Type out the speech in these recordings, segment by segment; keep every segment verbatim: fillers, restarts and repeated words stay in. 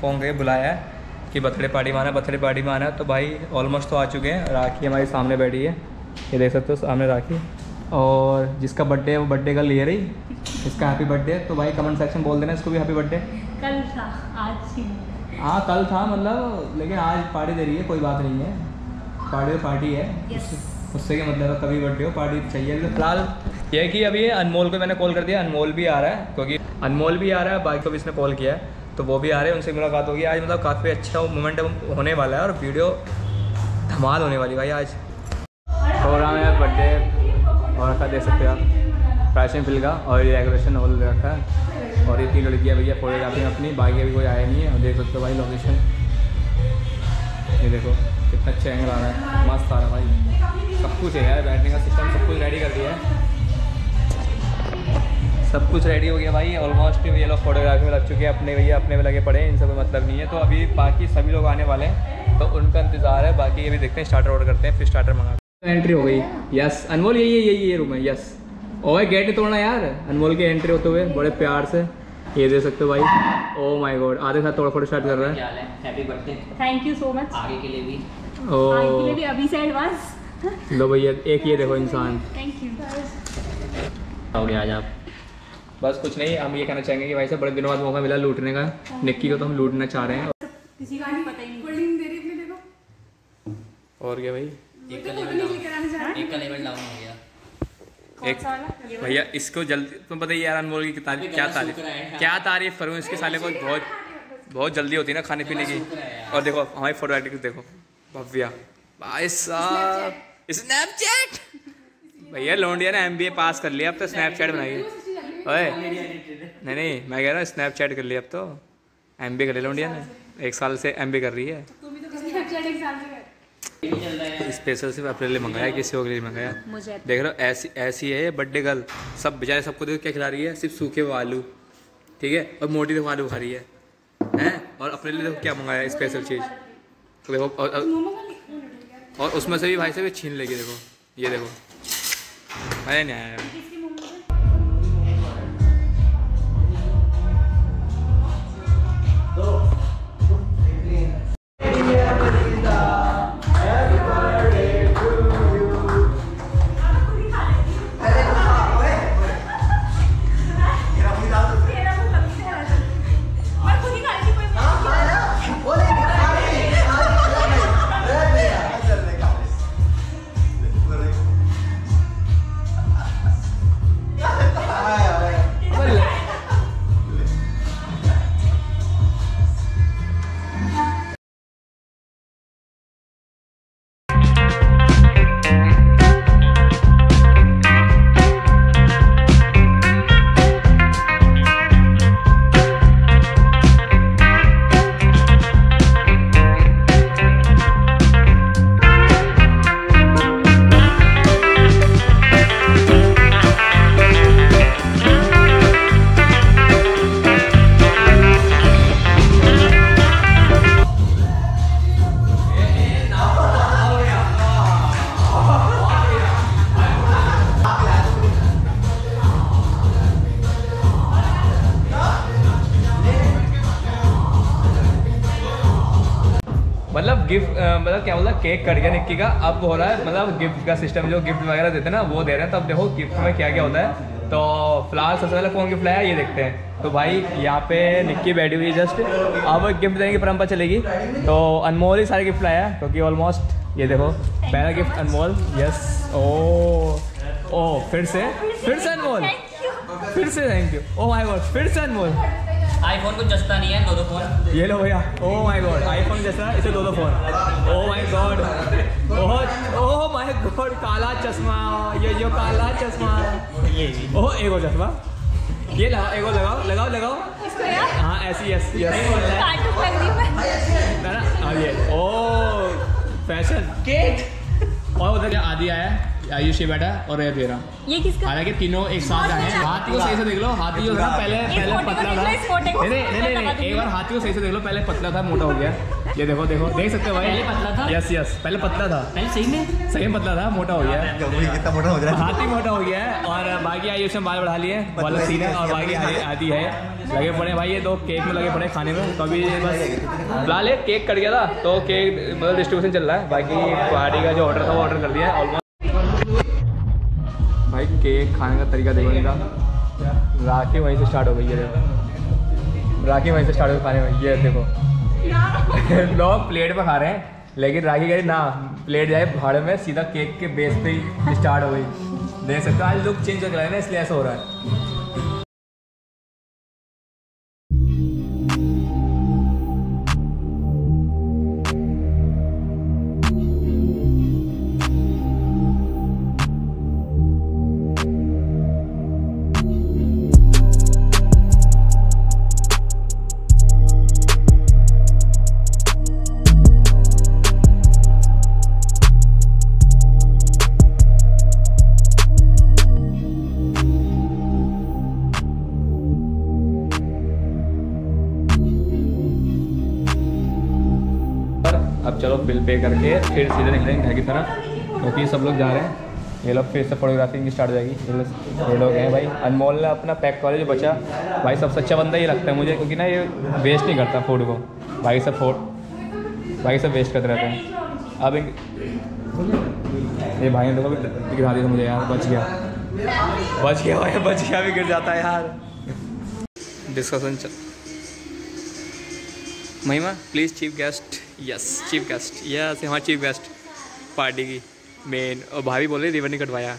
Phone करके बुलाया है कि बर्थडे पार्टी में आना बर्थडे पार्टी में आना। तो भाई ऑलमोस्ट तो आ चुके हैं। राखी हमारे सामने बैठी है, ये देख सकते हो सामने राखी, और जिसका बर्थडे है वो बर्थडे कल ले रही, इसका हैप्पी बर्थडे। तो भाई कमेंट सेक्शन बोल देना इसको भी हैप्पी बर्थडे। कल था, आज हाँ कल था मतलब, लेकिन आज पार्टी दे रही है, कोई बात नहीं है, पार्टी तो पार्टी है, उससे क्या मतलब, कभी बर्थडे हो पार्टी चाहिए। फिलहाल यह है कि अभी अनमोल को मैंने कॉल कर दिया, अनमोल भी आ रहा है, क्योंकि अनमोल भी आ रहा है, बाकी को भी इसने कॉल किया है, तो वो भी आ रहे हैं, उनसे मुलाकात होगी आज। मतलब काफ़ी अच्छा मोमेंट होने वाला है और वीडियो धमाल होने वाली भाई आज प्रोग्राम है बर्थडे। और रखा देख सकते हो आप प्राइसिंग फिल का, और ये डेकोरेशन हॉल रखा है, और ये तीन लड़कियाँ भैया फोटोग्राफी में अपनी, बाकी अभी कोई आया नहीं है। और देख सकते हो भाई लोकेशन, ये देखो कितना अच्छा एंगल आ रहा है, मस्त आ रहा है भाई। सब कुछ है यार, बैठने का सिस्टम सब कुछ रेडी कर दिया है, सब कुछ रेडी हो गया भाई। ऑलमोस्ट ये लोग फोटोग्राफी में लग चुके हैं, अपने भैया अपने में लगे पड़े हैं, इन सब मतलब नहीं है। तो अभी बाकी सभी लोग आने वाले हैं, तो उनका इंतजार है। बाकी ये भी देखते हैं, स्टार्टर ऑर्डर करते हैं, फिर स्टार्टर मंगाते हैं। एंट्री हो गई, यस अनमोल यही है, यही ये रूम है, यस। ओए गेट नहीं तोड़ना यार। अनमोल के एंट्री होते हुए बड़े प्यार से, ये दे सकते हो भाई। ओ माय गॉड, आधे साथ तोड़ फोड़ स्टार्ट कर रहा है। Happy birthday, thank you so much, आगे के लिए भी, आगे के लिए भी अभी से एडवांस लो भैया। एक ये देखो इंसान, थैंक यू। हो गया आज आप, बस कुछ नहीं, हम ये कहना चाहेंगे कि भाई साहब बड़े दिनों बाद मौका मिला लूटने का, निक्की को तो हम लूटना चाह रहे हैं। किसी का नहीं पता ही नहीं, कोल्डिंग दे रही अपने देखो। और क्या भाई, एक का लेवल डाउन, एक का लेवल डाउन हो गया। एक भैया इसको जल्दी, तुम बताइए यार अनमोल की तारीफ क्या तारीफ क्या तारीफ करूँ इसके साले को। बहुत बहुत जल्दी होती है ना खाने पीने की। और देखो हमारी फोटो एडिटिंग देखो, भव्या भाई साहब स्नैपचैट, भैया लौंडिया ने एमबीए पास कर लिया, अब तो स्नैपचैट बनाइए। ओए नहीं नहीं मैं कह रहा हूँ स्नैपचैट कर लिया, अब तो एमबीए कर लिया लौंडिया ने, एक साल से एमबीए कर रही है। स्पेशल सिर्फ अपने लिए मंगाया, किसी और के लिए मंगाया। देख रहा हो ऐसी ऐसी है बर्थडे गर्ल, सब बेचारे सबको देखो क्या खिला रही है, सिर्फ सूखे हुए आलू, ठीक है, और मोटी देखो आलू खा रही है हैं, और अपने लिए देखो क्या मंगाया स्पेशल चीज़ देखो। और, और, और उसमें से भी भाई से भी छीन लेगी, देखो ये देखो, मज़ा नहीं आया। मतलब गिफ्ट मतलब क्या बोला, केक कट गया निक्की का, अब हो रहा है मतलब गिफ्ट का सिस्टम, जो गिफ्ट वगैरह देते हैं ना वो दे रहे हैं। तो अब देखो गिफ्ट में क्या क्या होता है। तो फिलहाल सबसे पहले कौन गिफ्ट लाया ये देखते हैं। तो भाई यहाँ पे निक्की बैठी हुई है जस्ट, अब गिफ्ट देने की परंपरा चलेगी। तो अनमोल ही सारे गिफ्ट लाया है, क्योंकि ऑलमोस्ट ये देखो पहला गिफ्ट अनमोल, यस। ओ ओ फिर से फिर से अनमोल, फिर से thank you, oh my god फिर से अनमोल। आईफोन को जस्ता नहीं है, दो दो फोन ये लो भैया। ओ माय गॉड आईफोन जस्ता, इसे दो दो phone, oh my god, oh my God काला चश्मा, ये जो काला चश्मा, ये ओह एक और चश्मा, ये लगाओ एक और लगाओ लगाओ लगाओ इसको यार, हाँ ऐसी yes yes. Oh fashion cake, और उधर आदि आया, आयुष ये बैठा और ये तेरा, ये किसका? हालांकि तीनों एक साथ आए हैं। हाथी को सही से देख लो, हाथी जो था पहले पहले पतला था, नहीं नहीं नहीं एक बार हाथी को सही से देख लो, पहले पतला था मोटा हो गया। ये देखो देखो देख सकते हो भाई, पहले पतला था। यस यस पहले पतला था, पहले सही में सही में पतला था, मोटा हो गया है, कितना मोटा हो गया है, हाथी मोटा हो गया है। और बाकी आयुष ने बाल बढ़ा लिए वाला सीन है, और बाकी आती है लगे पड़े भाई ये दो केक में लगे पड़े खाने में। तो अभी बस लाल एक केक कट गया था तो केक मतलब डिस्ट्रीब्यूशन चल रहा है। बाकी पार्टी का जो ऑर्डर था वो ऑर्डर कर दिया है ऑलमोस्ट। भाई केक खाने का तरीका देखने का, राखी वहीं से स्टार्ट हो गई है, राखी वहीं से स्टार्ट हो गई खाने में। ये देखो लोग प्लेट पर खा रहे हैं, लेकिन राखी गई ना प्लेट जाए भाड़ में, सीधा केक के बेस पे ही स्टार्ट हो गई। देख सकते हो आज लुक चेंज हो रहा है ना, इसलिए ऐसा हो रहा है। अब चलो बिल पे करके फिर सीधे निकलेंगे घर की तरफ, क्योंकि सब लोग जा रहे हैं। ये लोग फिर से फोटोग्राफी की स्टार्ट हो जाएगी। ये लोग हैं भाई, अनमोल ने अपना पैक कॉलेज बचा भाई, सबसे अच्छा बंदा ये लगता है मुझे, क्योंकि ना ये वेस्ट नहीं करता फूड को भाई, सब फूड भाई सब वेस्ट करते रहते हैं। अब एक ये भाई ने देखो भी गिरा दिया मुझे यार, बच गया बच गया भाई, बच गया भी गिर जाता है यार। डिस्कशन चल Mahima please chief guest, yes chief guest, yes हमारे चीफ गेस्ट पार्टी की मेन। और भाभी बोले रिबन नहीं कटवाया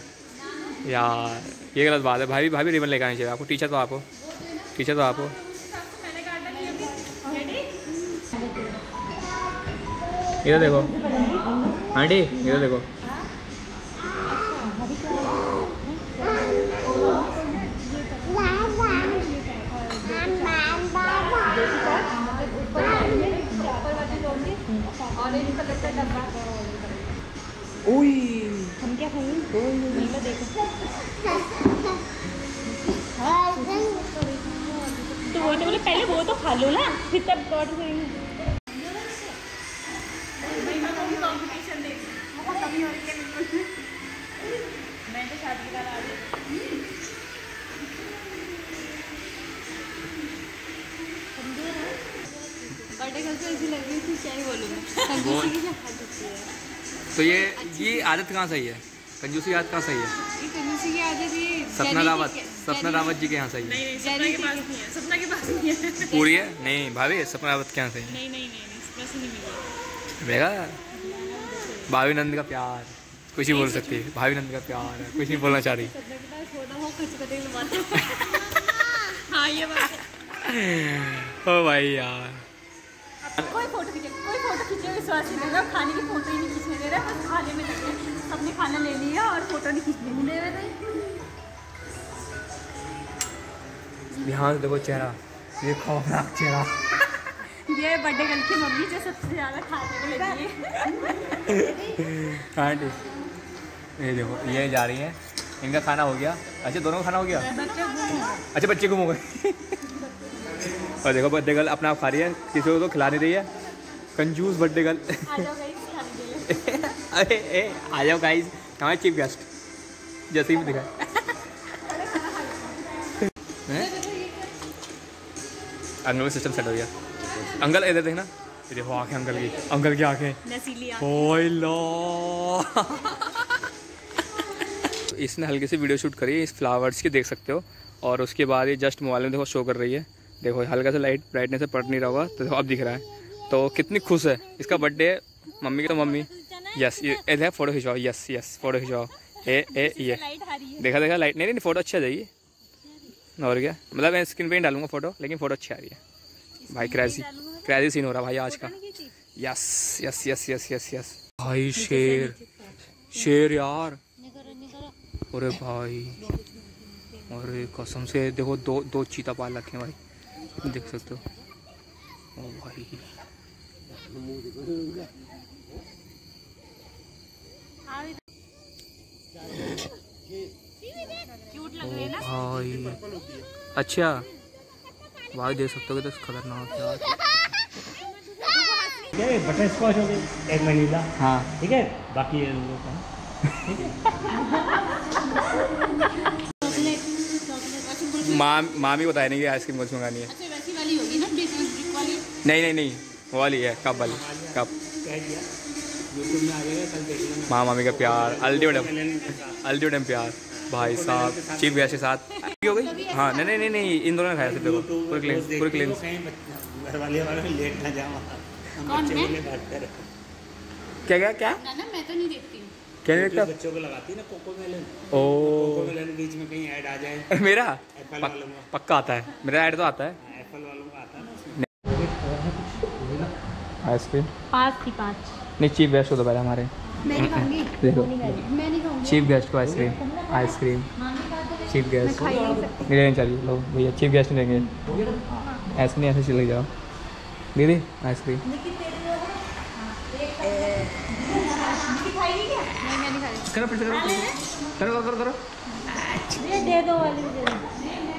यार, ये गलत बात है। भाभी भाभी रिबन लेकर आनी चाहिए आपको, टीचर तो आप हो, टीचर तो आप हो। इधर देखो आंटी, इधर देखो हम क्या खाएंगे देखो। तो वो तो बोले पहले वो तो खा लो ना, फिर तब गॉड करेंगे। मैं तो शादी का तो ये ये आदत कहाँ सही है, कंजूसी आदत कहाँ सही है? ये कंजूसी की आदत ये सपना रावत, सपना रावत जी के यहाँ सही है। नहीं नहीं सपना के पास नहीं है, सपना के पास नहीं है पूरी है। नहीं भाभी सपना रावत के यहाँ सही है। नहीं नहीं नहीं मिलेगा। भाभी नंद का प्यार कुछ ही बोल सकती है, भाभी नंद का प्यार कुछ नहीं बोलना चाह रही। ओ भाई यार कोई फोटो खींचे, कोई फोटो खींचे विश्वास नहीं कर रहा, खाने की फोटो ही नहीं खींचने दे रहा। बस खाने में लगे, सबने खाना ले लिया और फोटो नहीं खींचने दे रहे। ध्यान से देखो चेहरा, ये खौफनाक चेहरा, ये बर्थडे गर्ल की मम्मी जो सबसे ज़्यादा खाने को लगी है। आंटी ये देखो ये जा रही है, इनका खाना हो गया। अच्छा दोनों का खाना हो गया, अच्छा बच्चे गुम हो गए। और देखो बर्थडे गर्ल अपना आप खा रही है, किसी को तो खिला नहीं रही है, कंजूस बर्थडे गर्ल। अरे ए आ जाओ गाइस, हमारे चीफ गेस्ट जैसे ही दिखा। अंकल में सिस्टम सेट हो गया। अंकल इधर देखना, देखो आँखें अंकल की, अंकल की आँखें। इसने हल्की सी वीडियो शूट करी इस फ्लावर्स की, देख सकते हो। और उसके बाद ये जस्ट मोबाइल में देखो शो कर रही है, देखो हल्का सा लाइट ब्राइटनेस से पड़ नहीं रहा होगा तो अब दिख रहा है। तो कितनी खुश है, इसका बर्थडे है। मम्मी की तो मम्मी यस ये फोटो खिंचाओ, यस यस फोटो खिंचाओ। ए ए ये देखा देखा लाइट नहीं नहीं फोटो अच्छी आ जाएगी। और क्या मतलब मैं स्क्रीन पे नहीं डालूंगा फोटो, लेकिन फोटो अच्छी आ रही है भाई। क्रेजी क्रेजी सीन हो रहा भाई आज का। Yes yes yes yes yes yes भाई शेर शेर यार, अरे भाई अरे कसम से देखो दो दो चीता पाल रखे हैं भाई, देख सकते हो। ओ भाई क्यूट लग रही है ना भाई। अच्छा भाई देख सकते हो, तो खतरनाक है। ये बटर स्कॉच हो गई, एक वनीला, हाँ ठीक है, बाकी ये लोग का ठीक है। माम मामी बताए नहीं कि आइसक्रीम कौन सी मंगानी है। अच्छा वैसी वाली होगी ना, ब्रिक वाली? नहीं नहीं नहीं, वो वाली है कप वाली, कप। माँ मामी का प्यार, अल्टीमेटम अल्टीमेटम प्यार, भाई साहब चीफ गैस के साथ हो गई। हाँ नहीं नहीं नहीं, इन दोनों ने खाया सबको, पूरे क्लीन पूरे क्लीन। घर वाले वाले लेट ना जाओ, कौन है क्या क्या क्या? ना ना मैं तो नहीं देखती, क्या नहीं देखता? बच्चों को लगाती ना कोकोमेलन, ओ कोकोमेलन बीच में कहीं ऐड आ जाए। मेरा पक्का आता है, मेरा ऐड तो आता है, एप्पल वालों का आता है ना। आइसक्रीम पाँच थी पाँच नहीं, चीफ गेस्ट को तो पहले हमारे मैं नहीं खाऊंगी, देखो मैं नहीं खाऊंगी। चीफ गेस्ट को आइसक्रीम, आइसक्रीम चीफ गेस्ट नहीं चाहिए। लो भैया चीफ गेस्ट नहीं लेंगे, ऐसे नहीं ऐसे चले जाओ दीदी। आइसक्रीम करो करो करो करो, दे दो वाली।